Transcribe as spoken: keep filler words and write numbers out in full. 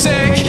sick.